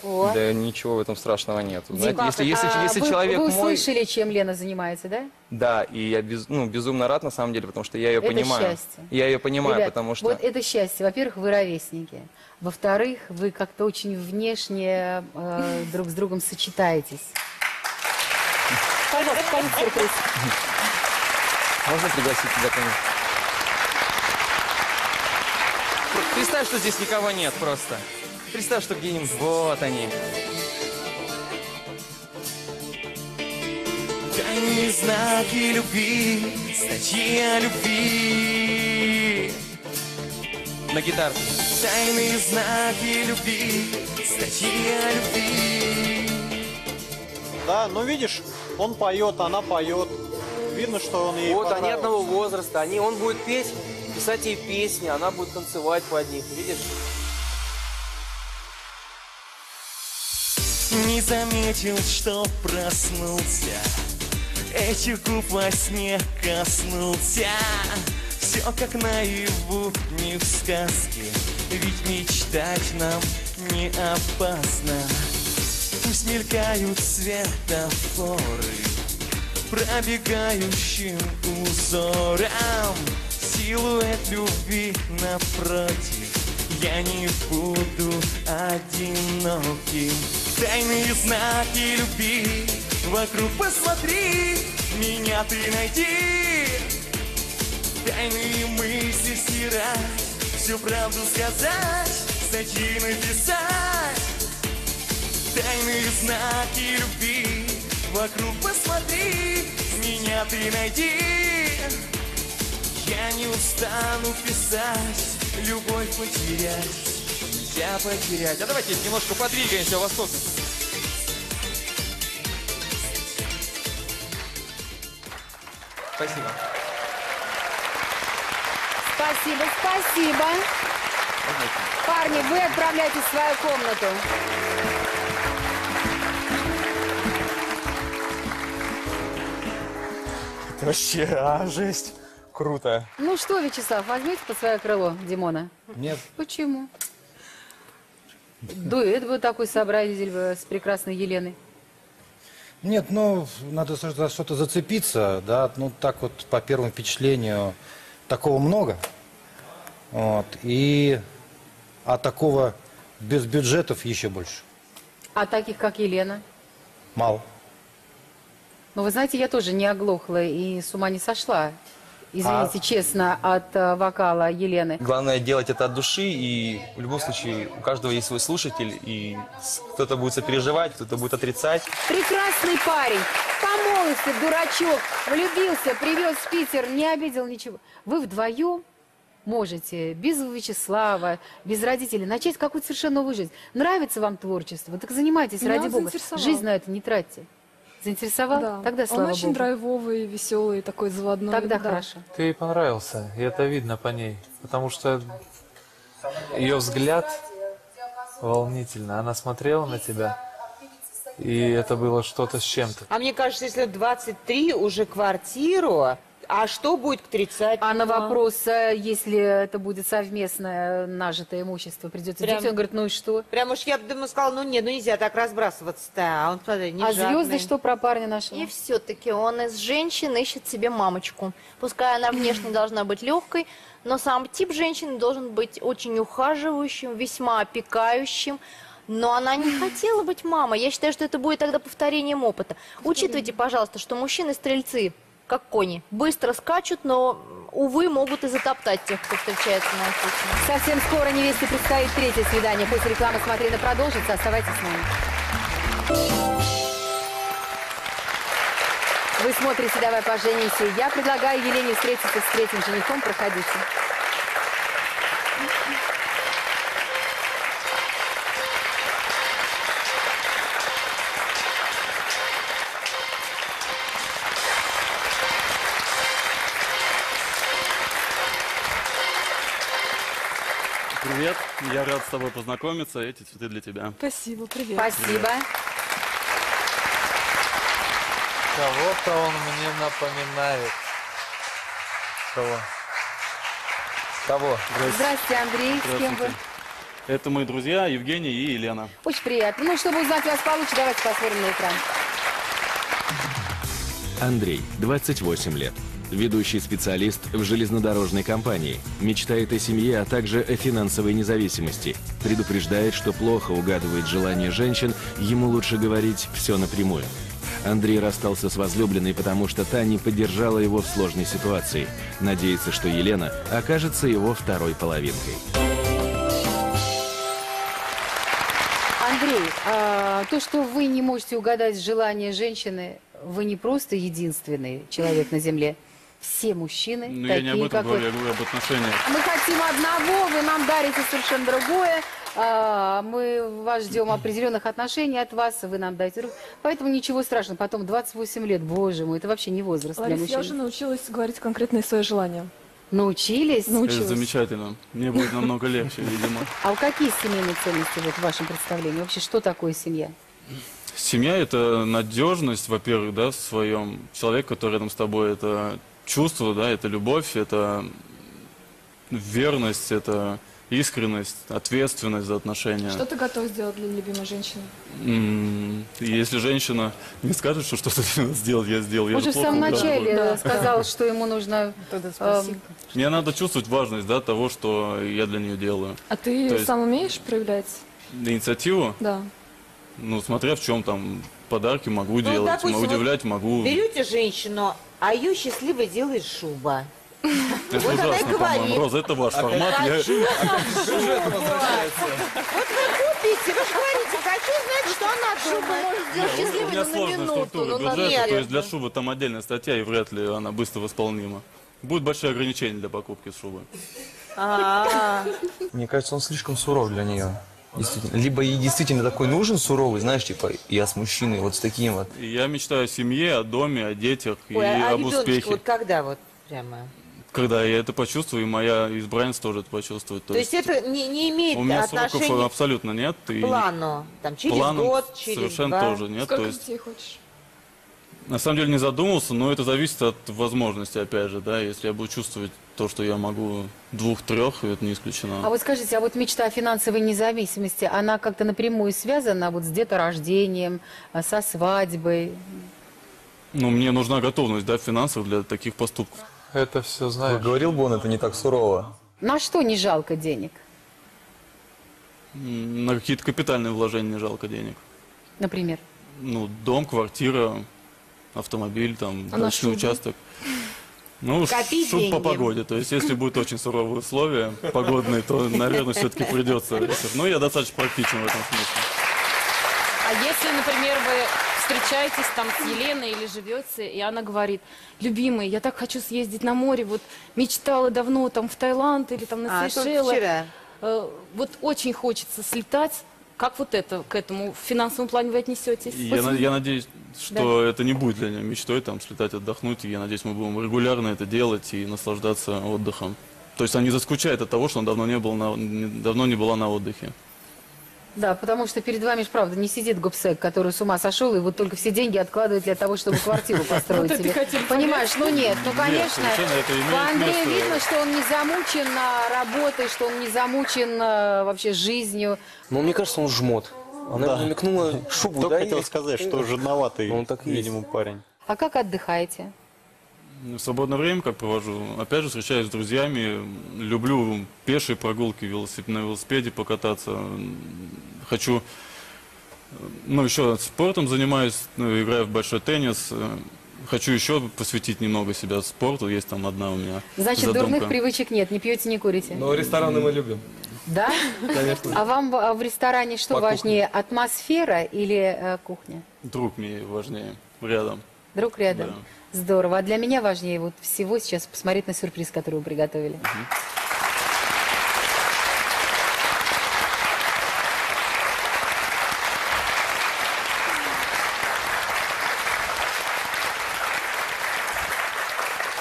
О. Да ничего в этом страшного нет. Вы услышали, чем Лена занимается, да? Да, и я безумно рад, на самом деле, потому что я ее понимаю. Это счастье. Я ее понимаю, ребят, потому что... Вот это счастье. Во-первых, вы ровесники. Во-вторых, вы как-то очень внешне друг с другом сочетаетесь. Пожалуйста, скажите сюрприз. Можно пригласить тебя, конечно? Представь, что здесь никого нет просто. Представь, что где-нибудь... Вот они. Тайные знаки любви, статьи о любви. На гитару. Тайные знаки любви, статьи о любви. Да, ну видишь, он поет, она поет. Видно, что он ей понравился. Вот они одного возраста. Он будет петь, писать ей песни, она будет танцевать под них. Видишь? Не заметил, что проснулся, этих губ во сне коснулся. Все как наяву, не в сказке, ведь мечтать нам не опасно. Пусть мелькают светофоры пробегающим узором, силуэт любви напротив. Я не буду одиноким. Тайные знаки любви, вокруг посмотри, меня ты найди. Тайные мысли стирать, всю правду сказать, статьи написать. Тайные знаки любви, вокруг посмотри, меня ты найди. Я не устану писать, любовь потерять, нельзя потерять. А давайте немножко подвигаемся в восток. Спасибо. Спасибо, спасибо. Парни, вы отправляйтесь в свою комнату. Это вообще жесть. Круто. Ну что, Вячеслав, возьмите под свое крыло Димона. Нет. Почему? Дуэт бы такой сообразили бы с прекрасной Еленой. Нет, ну, надо за что-то зацепиться, да, ну, так вот, по первому впечатлению, такого много. Вот, и, а такого без бюджетов еще больше. А таких, как Елена? Мало. Ну, вы знаете, я тоже не оглохла и с ума не сошла. Извините, честно, от вокала Елены. Главное делать это от души, и в любом случае у каждого есть свой слушатель, и кто-то будет сопереживать, кто-то будет отрицать. Прекрасный парень, помолвился, дурачок, влюбился, привез в Питер, не обидел ничего. Вы вдвоем можете, без Вячеслава, без родителей, начать какую-то совершенно новую жизнь. Нравится вам творчество, так занимайтесь, ради бога, жизнь на это не тратьте. Заинтересовал? Да. Тогда слава богу. Он очень драйвовый, веселый, такой заводной. Тогда хорошо. Ты ей понравился, и это видно по ней, потому что ее взгляд волнительно. Она смотрела на тебя, и это было что-то с чем-то. А мне кажется, если 23 уже квартиру, а что будет к 30? А на вопрос, если это будет совместное нажитое имущество, придется делить, он говорит, ну и что? Прям уж я бы думаю, сказала, ну нет, ну нельзя так разбрасываться-то. А он, смотри, не жадный. Звезды что про парня нашли? И все-таки он из женщин ищет себе мамочку. Пускай она внешне должна быть легкой, но сам тип женщины должен быть очень ухаживающим, весьма опекающим. Но она не хотела быть мамой. Я считаю, что это будет тогда повторением опыта. Учитывайте, пожалуйста, что мужчины-стрельцы, как кони, быстро скачут, но, увы, могут и затоптать тех, кто встречается на улице. Совсем скоро невесте предстоит третье свидание. После рекламы «Смотрина» продолжится. Оставайтесь с нами. Вы смотрите «Давай поженимся». Я предлагаю Елене встретиться с третьим женихом. Проходите. Привет, я рад с тобой познакомиться, эти цветы для тебя. Спасибо, привет. Спасибо. Кого-то он мне напоминает. Кого? Здравствуйте, Андрей. Здравствуйте. С кем вы? Это мои друзья Евгений и Елена. Очень приятно. Ну, чтобы узнать вас получше, давайте посмотрим на экран. Андрей, 28 лет. Ведущий специалист в железнодорожной компании. Мечтает о семье, а также о финансовой независимости. Предупреждает, что плохо угадывает желания женщин, ему лучше говорить все напрямую. Андрей расстался с возлюбленной, потому что та не поддержала его в сложной ситуации. Надеется, что Елена окажется его второй половинкой. Андрей, то, что вы не можете угадать желания женщины, вы не просто единственный человек на земле. Все мужчины, ну, такие, я не об этом говорю, я говорю об отношениях. Мы хотим одного, вы нам дарите совершенно другое. Мы вас ждем определенных отношений от вас, вы нам дайте руку. Поэтому ничего страшного. Потом 28 лет, боже мой, это вообще не возраст. Лариса, для мужчин. Я уже научилась говорить конкретные свои желания. Научились? Научилась. Это замечательно. Мне будет намного легче, видимо. А какие семейные ценности в вашем представлении? Вообще, что такое семья? Семья – это надежность, во-первых, да, в своем. Человек, который рядом с тобой, это чувство, да, это любовь, это верность, это искренность, ответственность за отношения. Что ты готов сделать для любимой женщины? Если женщина не скажет, что что-то сделать, я сделал. Он же в самом начале сказал, что ему нужно... Мне надо чувствовать важность, да, того, что я для нее делаю. А ты сам умеешь проявлять? Инициативу? Да. Ну, смотря в чем там, подарки могу делать, удивлять могу. Берете женщину, а ее счастливой делает шуба. Это вот ужасно, по-моему. Роза, это ваш формат. Вот вы купите, вы же говорите, хочу знать, что она шуба. Счастливой у меня сложная структура бюджета, то есть для шубы там отдельная статья, и вряд ли она быстро восполнима. Будет большое ограничение для покупки шубы. Мне кажется, он слишком суров для нее. Либо ей действительно такой нужен суровый, знаешь, типа, я с мужчиной, вот с таким вот. Я мечтаю о семье, о доме, о детях и об успехе. Вот когда вот прямо? Когда я это почувствую, и моя избранница тоже это почувствует. То есть это не имеет отношения... У меня отношения сроков абсолютно нет. И плану, там, через год, через совершенно два. Тоже нет. Сколько детей хочешь? На самом деле не задумывался, но это зависит от возможности, опять же, да, если я буду чувствовать то, что я могу 2-3, это не исключено. А вот скажите, а вот мечта о финансовой независимости, она как-то напрямую связана вот с деторождением, со свадьбой? Ну, мне нужна готовность, да, финансов для таких поступков. Это все знаешь. Вы говорил бы он, это не так сурово. На что не жалко денег? На какие-то капитальные вложения не жалко денег. Например? Ну, дом, квартира, автомобиль, там, дачный участок. Ну, шуб по погоде. То есть, если будут очень суровые условия погодные, то, наверное, все-таки придется. Но я достаточно практичен в этом смысле. А если, например, вы встречаетесь там с Еленой или живете, и она говорит: любимый, я так хочу съездить на море, вот мечтала давно там в Таиланд или там на Сейшелы. Вот очень хочется слетать. Как вот это, к этому в финансовом плане вы отнесетесь? Я надеюсь, что это не будет для нее мечтой, там, слетать, отдохнуть. И я надеюсь, мы будем регулярно это делать и наслаждаться отдыхом. То есть она не заскучает от того, что она давно не была на отдыхе. Да, потому что перед вами, правда, не сидит гопсек, который с ума сошел, и вот только все деньги откладывает для того, чтобы квартиру построить себе. Понимаешь, ну нет, ну конечно, по Андрею видно, что он не замучен работой, что он не замучен вообще жизнью. Ну, мне кажется, он жмот. Она намекнула шубу, да? Я хотел сказать, что жадноватый, видимо, парень. А как отдыхаете? В свободное время как провожу? Опять же, встречаюсь с друзьями, люблю пешие прогулки, на велосипеде покататься. Хочу, ну, еще спортом занимаюсь, ну, играю в большой теннис. Хочу еще посвятить немного себя спорту, есть там одна у меня Значит, задумка. Дурных привычек нет, не пьете, не курите? Ну, рестораны мы любим. Да? Конечно. А вам в ресторане что важнее, атмосфера или кухня? Друг мне важнее, рядом. Друг рядом? Да. Здорово. А для меня важнее вот всего сейчас посмотреть на сюрприз, который вы приготовили.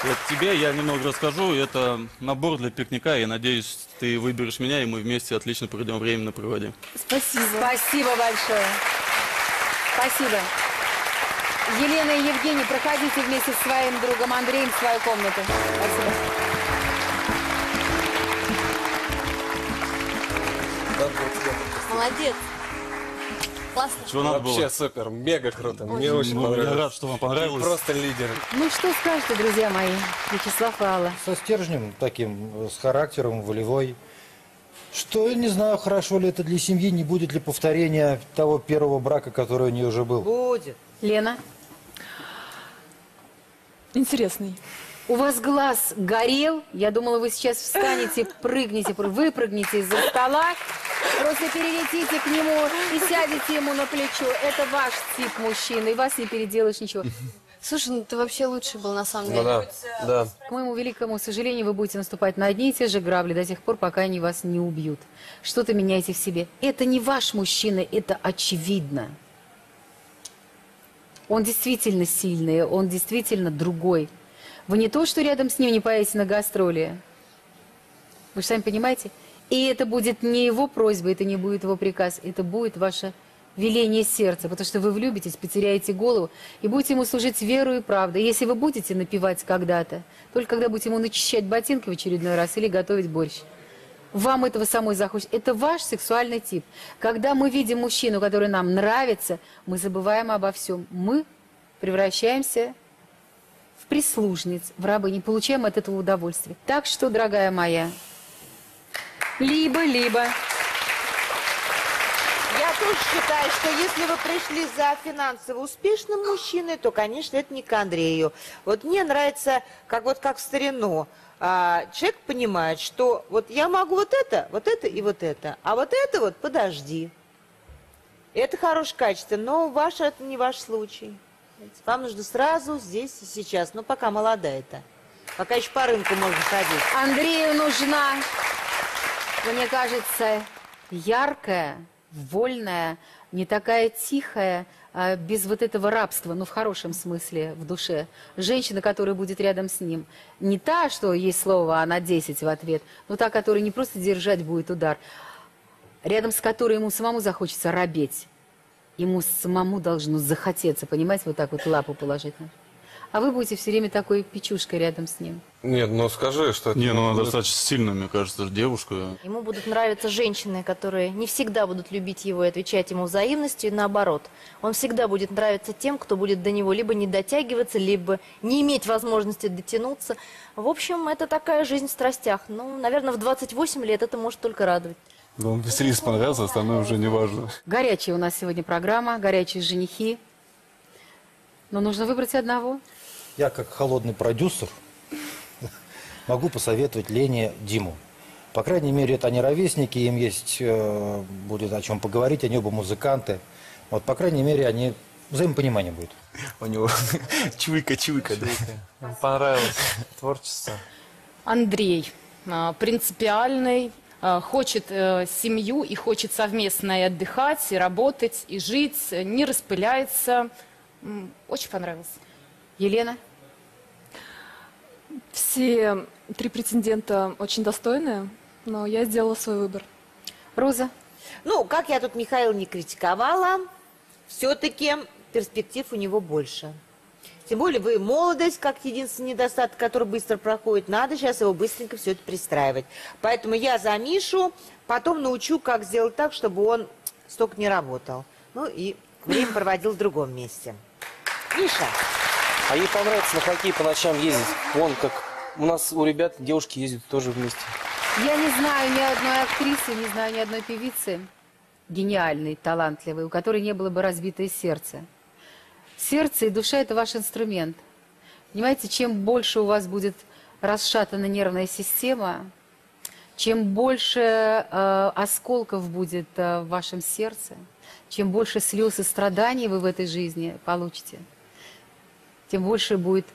Вот тебе я немного расскажу. Это набор для пикника. Я надеюсь, ты выберешь меня, и мы вместе отлично проведем время на природе. Спасибо. Спасибо большое. Спасибо. Елена и Евгений, проходите вместе с своим другом Андреем в свою комнату. Спасибо. Молодец. Классно. Чего надо было? Вообще супер, мега круто. Мне очень понравилось. Я рад, что вам понравилось. Просто лидеры. Ну что скажете, друзья мои, Вячеслав и Алла? Со стержнем таким, с характером, волевой. Что, не знаю, хорошо ли это для семьи, не будет ли повторения того первого брака, который у нее уже был. Будет. Лена? Интересный. У вас глаз горел. Я думала, вы сейчас встанете, прыгнете, выпрыгнете из-за стола, просто перелетите к нему и сядете ему на плечо. Это ваш тип мужчины, и вас не переделаешь ничего. Слушай, ну ты вообще лучший был, на самом деле. Ну, да. К моему великому сожалению, вы будете наступать на одни и те же грабли до тех пор, пока они вас не убьют. Что-то меняете в себе. Это не ваш мужчина, это очевидно. Он действительно сильный, он действительно другой. Вы не то, что рядом с ним не поедете на гастроли. Вы же сами понимаете. И это будет не его просьба, это не будет его приказ, это будет ваша веление сердца, потому что вы влюбитесь, потеряете голову и будете ему служить верой и правдой. Если вы будете напевать когда-то, только когда будете ему начищать ботинки в очередной раз или готовить борщ. Вам этого самой захочется. Это ваш сексуальный тип. Когда мы видим мужчину, который нам нравится, мы забываем обо всем. Мы превращаемся в прислужниц, в рабы, не получаем от этого удовольствия. Так что, дорогая моя, либо-либо. Я тоже считаю, что если вы пришли за финансово успешным мужчиной, то, конечно, это не к Андрею. Вот мне нравится, как в старину. Человек понимает, что вот я могу вот это и вот это, а вот это вот подожди. Это хорошее качество, но ваше это не ваш случай. Вам нужно сразу, здесь и сейчас. Ну, пока молодая-то. Пока еще по рынку можно ходить. Андрею нужна, мне кажется, яркая, вольная, не такая тихая, без вот этого рабства, ну, в хорошем смысле, в душе. Женщина, которая будет рядом с ним. Не та, что ей слово, а на 10 в ответ, но та, которая не просто держать будет удар, рядом с которой ему самому захочется робеть. Ему самому должно захотеться, понимаете, вот так вот лапу положить. А вы будете все время такой печушкой рядом с ним. Нет, ну скажи, что это... Не, ну она достаточно сильная, мне кажется, девушка. Ему будут нравиться женщины, которые не всегда будут любить его и отвечать ему взаимностью, и наоборот. Он всегда будет нравиться тем, кто будет до него либо не дотягиваться, либо не иметь возможности дотянуться. В общем, это такая жизнь в страстях. Ну, наверное, в 28 лет это может только радовать. Да, он Василиса понравился, остальное уже не важно. Горячая у нас сегодня программа, горячие женихи. Но нужно выбрать одного. Я, как холодный продюсер, могу посоветовать Лене Диму. По крайней мере, это они ровесники, им есть, будет о чем поговорить, они оба музыканты. Вот, по крайней мере, они... Взаимопонимание будет. У него чуйка. Понравилось творчество. Андрей принципиальный, хочет семью и хочет совместно и отдыхать, и работать, и жить, не распыляется. Очень понравилось. Елена? Все три претендента очень достойные, но я сделала свой выбор. Роза? Ну, как я тут Михаила не критиковала, все-таки перспектив у него больше. Тем более вы молодость, как единственный недостаток, который быстро проходит, надо сейчас его быстренько все это пристраивать. Поэтому я за Мишу, потом научу, как сделать так, чтобы он столько не работал. Ну и время проводил в другом месте. Миша. А ей понравится на хоккей по ночам ездить. Вон, как у нас у ребят девушки ездят тоже вместе. Я не знаю ни одной актрисы, не знаю ни одной певицы гениальной, талантливой, у которой не было бы разбитое сердце. Сердце и душа – это ваш инструмент. Понимаете, чем больше у вас будет расшатана нервная система, чем больше осколков будет в вашем сердце, чем больше слез и страданий вы в этой жизни получите, тем больше будет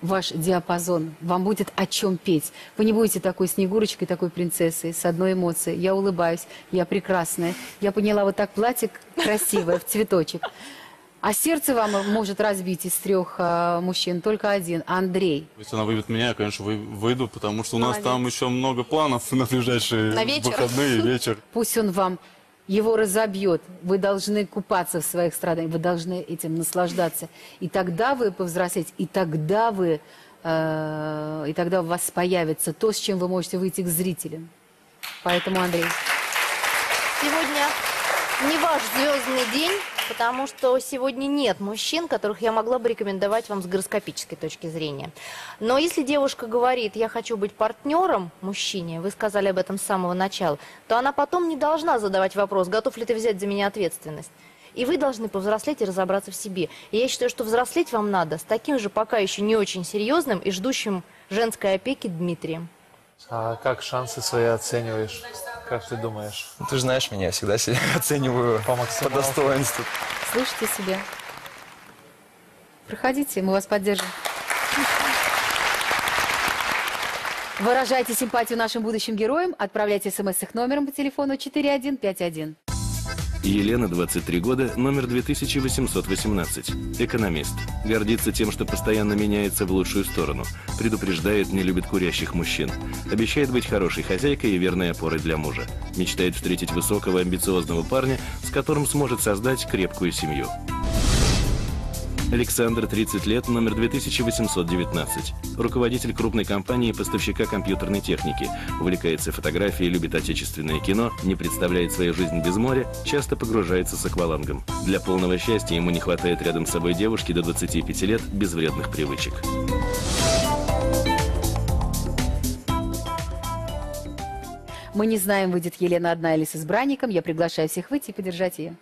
ваш диапазон. Вам будет о чем петь. Вы не будете такой Снегурочкой, такой принцессой, с одной эмоцией. Я улыбаюсь, я прекрасная. Я поняла, вот так платье красивое, в цветочек. А сердце вам может разбить из 3 мужчин только один, Андрей. Если она выберет меня, я, конечно, выйду, потому что у нас там еще много планов на ближайшие выходные, вечер. Пусть он вам... его разобьет. Вы должны купаться в своих страданиях, вы должны этим наслаждаться. И тогда вы повзрослеете, и тогда у вас появится то, с чем вы можете выйти к зрителям. Поэтому, Андрей. Сегодня не ваш звездный день, потому что сегодня нет мужчин, которых я могла бы рекомендовать вам с гороскопической точки зрения. Но если девушка говорит, я хочу быть партнером мужчине, вы сказали об этом с самого начала, то она потом не должна задавать вопрос, готов ли ты взять за меня ответственность. И вы должны повзрослеть и разобраться в себе. И я считаю, что взрослеть вам надо с таким же пока еще не очень серьезным и ждущим женской опеки Дмитрием. А как шансы свои оцениваешь? Как ты думаешь? Ты же знаешь меня, я всегда себя оцениваю по достоинству. Слушайте себя. Проходите, мы вас поддержим. Выражайте симпатию нашим будущим героям, отправляйте смс с их номером по телефону 4151. Елена, 23 года, номер 2818. Экономист. Гордится тем, что постоянно меняется в лучшую сторону. Предупреждает, не любит курящих мужчин. Обещает быть хорошей хозяйкой и верной опорой для мужа. Мечтает встретить высокого, амбициозного парня, с которым сможет создать крепкую семью. Александр, 30 лет, номер 2819. Руководитель крупной компании и поставщика компьютерной техники. Увлекается фотографией, любит отечественное кино, не представляет свою жизнь без моря, часто погружается с аквалангом. Для полного счастья ему не хватает рядом с собой девушки до 25 лет без вредных привычек. Мы не знаем, выйдет Елена одна или с избранником. Я приглашаю всех выйти и поддержать ее.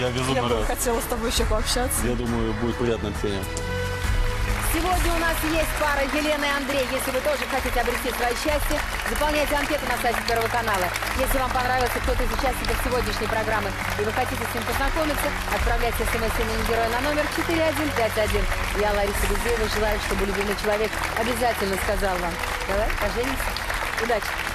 Я безумно рад. Хотела с тобой еще пообщаться. Я думаю, будет приятно общение. Сегодня у нас есть пара Елены и Андрей. Если вы тоже хотите обрести свое счастье, заполняйте анкету на сайте Первого канала. Если вам понравился кто-то из участников сегодняшней программы и вы хотите с ним познакомиться, отправляйте смс-имени героя на номер 4151. Я, Лариса Гузеева, желаю, чтобы любимый человек обязательно сказал вам: давай поженимся. Удачи!